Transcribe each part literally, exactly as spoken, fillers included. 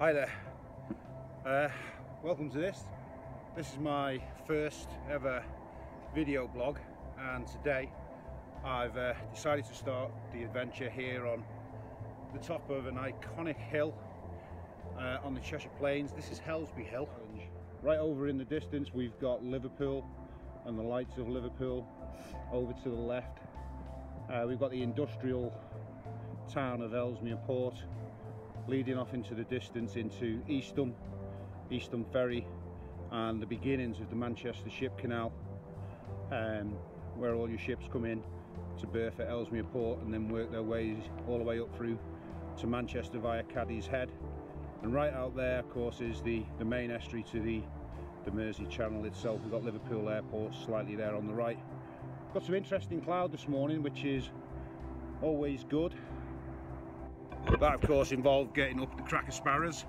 Hi there, uh, welcome to this. This is my first ever video blog, and today I've uh, decided to start the adventure here on the top of an iconic hill uh, on the Cheshire Plains. This is Helsby Hill. Right over in the distance we've got Liverpool and the lights of Liverpool. Over to the left uh, we've got the industrial town of Ellesmere Port, leading off into the distance into Eastham, Eastham Ferry, and the beginnings of the Manchester Ship Canal, um, where all your ships come in to berth at Ellesmere Port and then work their ways all the way up through to Manchester via Cadishead. And right out there, of course, is the, the main estuary to the, the Mersey Channel itself. We've got Liverpool Airport slightly there on the right. Got some interesting cloud this morning, which is always good. That of course involved getting up the crack of sparrows,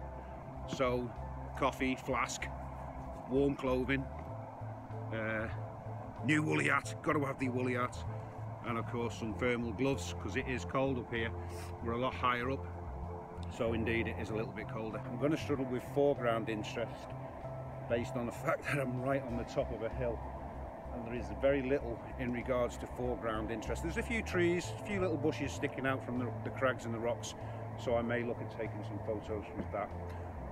so coffee, flask, warm clothing, uh, new woolly hat, got to have the woolly hat, and of course some thermal gloves because it is cold up here. We're a lot higher up, so indeed it is a little bit colder. I'm going to struggle with foreground interest based on the fact that I'm right on the top of a hill and there is very little in regards to foreground interest. There's a few trees, a few little bushes sticking out from the, the crags and the rocks, so I may look at taking some photos with that.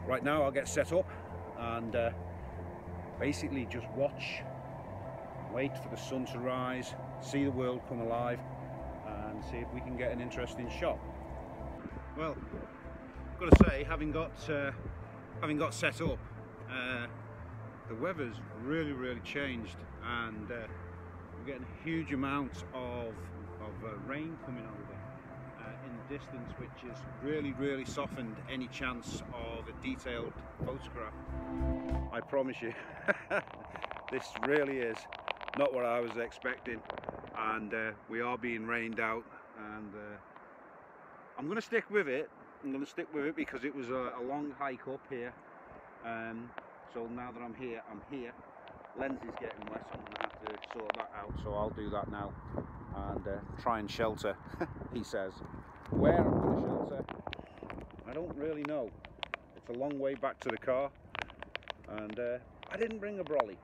Right now I'll get set up and uh, basically just watch, wait for the sun to rise, see the world come alive, and see if we can get an interesting shot. Well, I've got to say, having got, uh, having got set up, uh, the weather's really, really changed, and uh, we're getting huge amounts of, of uh, rain coming over uh, in the distance, which has really, really softened any chance of a detailed photograph. I promise you, this really is not what I was expecting, and uh, we are being rained out, and uh, I'm going to stick with it. I'm going to stick with it because it was a, a long hike up here. Um, So now that I'm here, I'm here. Lens is getting wet, so I'm going to have to sort that out. So I'll do that now and uh, try and shelter, he says. Where I'm going to shelter, I don't really know. It's a long way back to the car, and uh, I didn't bring a brolly.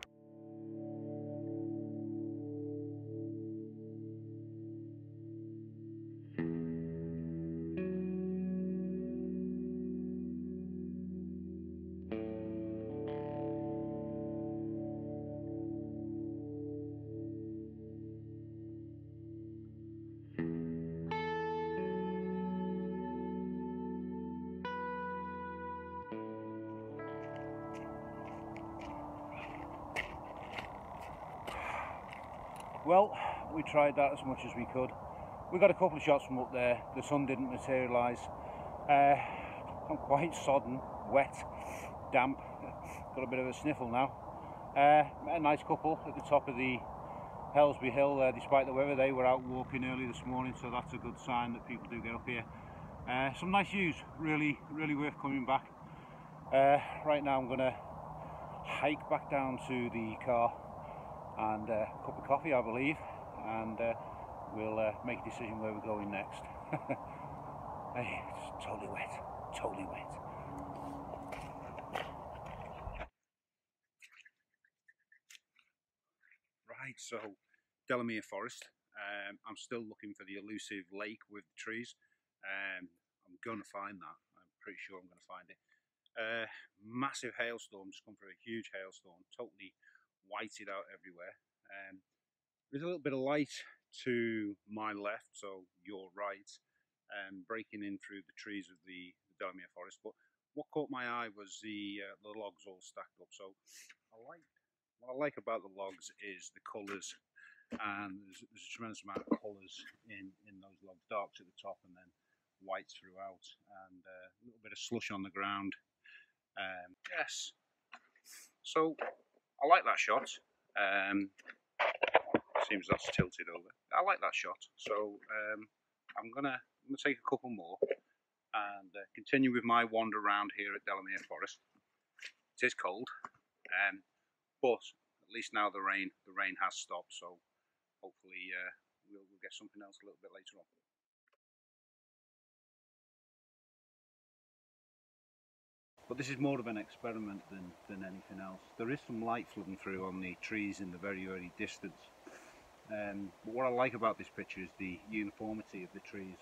Well, we tried that as much as we could. We got a couple of shots from up there. The sun didn't materialise. Uh, I'm quite sodden, wet, damp. Got a bit of a sniffle now. Uh, met a nice couple at the top of the Helsby Hill there. Despite the weather, they were out walking early this morning, so that's a good sign that people do get up here. Uh, some nice views, really, really worth coming back. Uh, right now I'm going to hike back down to the car and uh, a cup of coffee, I believe, and uh, we'll uh, make a decision where we're going next. Hey, it's totally wet, totally wet. Right, so Delamere Forest. Um, I'm still looking for the elusive lake with the trees. Um, I'm gonna find that. I'm pretty sure I'm gonna find it. Uh, massive hailstorm, just come through a huge hailstorm, totally whited out everywhere. Um, there's a little bit of light to my left, so your right, um, breaking in through the trees of the, the Delamere Forest. But what caught my eye was the, uh, the logs all stacked up. So I like, what I like about the logs is the colours, and there's, there's a tremendous amount of colours in, in those logs, darks at the top and then whites throughout, and uh, a little bit of slush on the ground. Um, yes, so I like that shot. Um, seems that's tilted over. I like that shot, so um, I'm gonna I'm gonna take a couple more and uh, continue with my wander around here at Delamere Forest. It is cold, um, but at least now the rain the rain has stopped, so hopefully uh, we'll, we'll get something else a little bit later on. But this is more of an experiment than, than anything else. There is some light flooding through on the trees in the very early distance. Um, but what I like about this picture is the uniformity of the trees,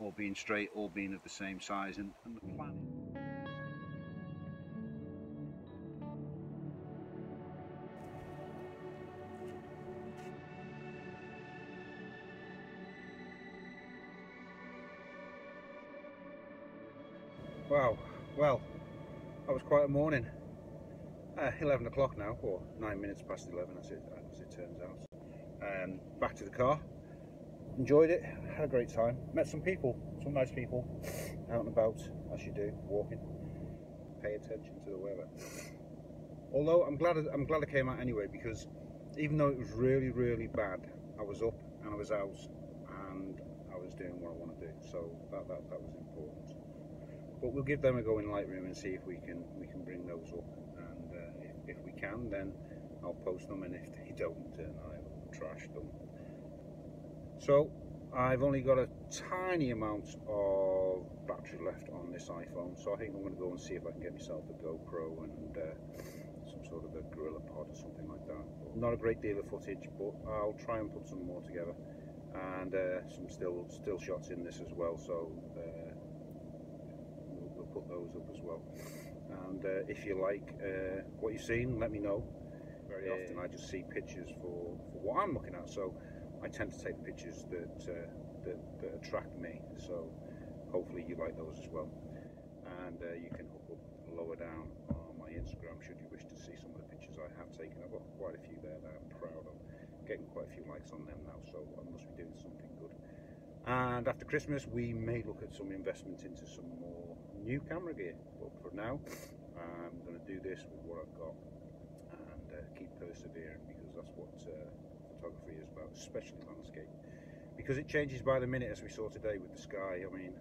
all being straight, all being of the same size, and, and the planning. Wow, well, that was quite a morning. Uh, eleven o'clock now, or nine minutes past eleven as it, as it turns out. Um, back to the car, enjoyed it, had a great time, met some people, some nice people, out and about, as you do, walking. Pay attention to the weather. Although I'm glad, I'm glad I came out anyway, because even though it was really, really bad, I was up and I was out and I was doing what I want to do, so that, that, that was important. But we'll give them a go in Lightroom and see if we can we can bring those up, and uh, if, if we can, then I'll post them, and if they don't, then I will trash them. So I've only got a tiny amount of battery left on this iPhone, so I think I'm going to go and see if I can get myself a GoPro and uh, some sort of a GorillaPod or something like that. But not a great deal of footage, but I'll try and put some more together, and uh, some still still shots in this as well. So. Uh, Put those up as well, and uh, if you like uh, what you've seen, let me know. Very uh, often I just see pictures for, for what I'm looking at, so I tend to take pictures that, uh, that, that attract me, so hopefully you like those as well. And uh, you can hook up lower down on my Instagram should you wish to see some of the pictures I have taken. I've got quite a few there that I'm proud of, getting quite a few likes on them now, so I must be doing something good. And after Christmas we may look at some investment into some more new camera gear, but for now I'm going to do this with what I've got, and uh, keep persevering, because that's what uh, photography is about, especially landscape, because it changes by the minute, as we saw today with the sky. I mean,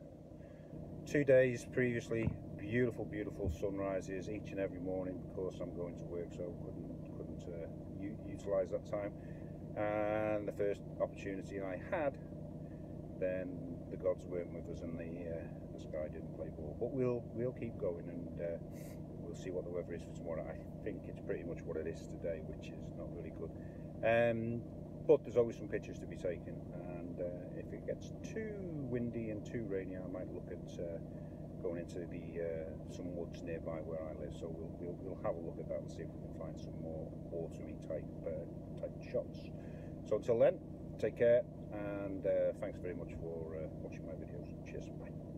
two days previously, beautiful beautiful sunrises each and every morning. Of course I'm going to work, so couldn't couldn't uh, utilize that time, and the first opportunity I had, then the gods weren't with us, and the uh, the sky didn't play ball. But we'll we'll keep going, and uh, we'll see what the weather is for tomorrow. I think it's pretty much what it is today, which is not really good. Um, but there's always some pictures to be taken, and uh, if it gets too windy and too rainy, I might look at uh, going into the uh, some woods nearby where I live. So we'll, we'll we'll have a look at that and see if we can find some more autumny type uh, type shots. So until then, take care. And uh, thanks very much for uh, watching my videos. Cheers, bye.